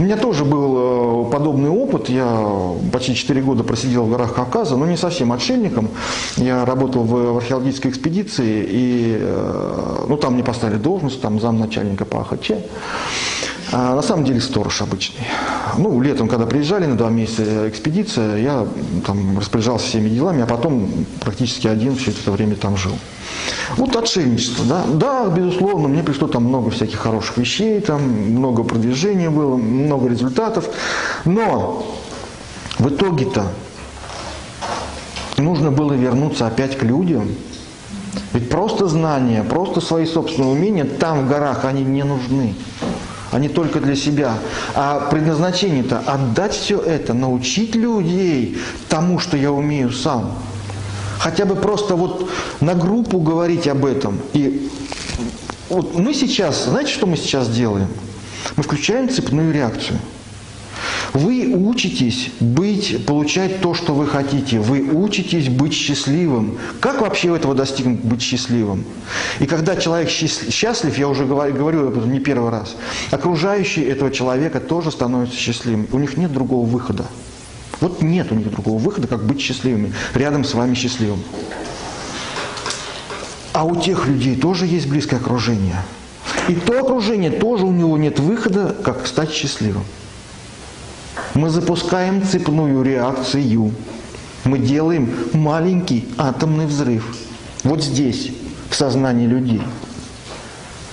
У меня тоже был подобный опыт. Я почти 4 года просидел в горах Кавказа, но не совсем отшельником. Я работал в археологической экспедиции, и там мне поставили должность, там замначальника по АХЧ. А на самом деле сторож обычный. Ну, летом, когда приезжали на 2 месяца экспедиция, я там распоряжался всеми делами, а потом практически один все это время там жил. Вот отшельничество, да. Да, безусловно, мне пришло там много всяких хороших вещей, там много продвижения было, много результатов. Но в итоге-то нужно было вернуться опять к людям. Ведь просто знания, просто свои собственные умения там, в горах, они не нужны. Они только для себя. А предназначение-то отдать все это, научить людей тому, что я умею сам. Хотя бы просто вот на группу говорить об этом. И вот мы сейчас, знаете, что мы сейчас делаем? Мы включаем цепную реакцию. Вы учитесь получать то, что вы хотите. Вы учитесь быть счастливым. Как вообще этого достигнуть, быть счастливым? И когда человек счастлив, я уже говорю об этом не первый раз, окружающие этого человека тоже становятся счастливыми. У них нет другого выхода. Вот нет у них другого выхода, как быть счастливыми. Рядом с вами счастливым. А у тех людей тоже есть близкое окружение. И то окружение тоже у него нет выхода, как стать счастливым. Мы запускаем цепную реакцию. Мы делаем маленький атомный взрыв. Вот здесь, в сознании людей.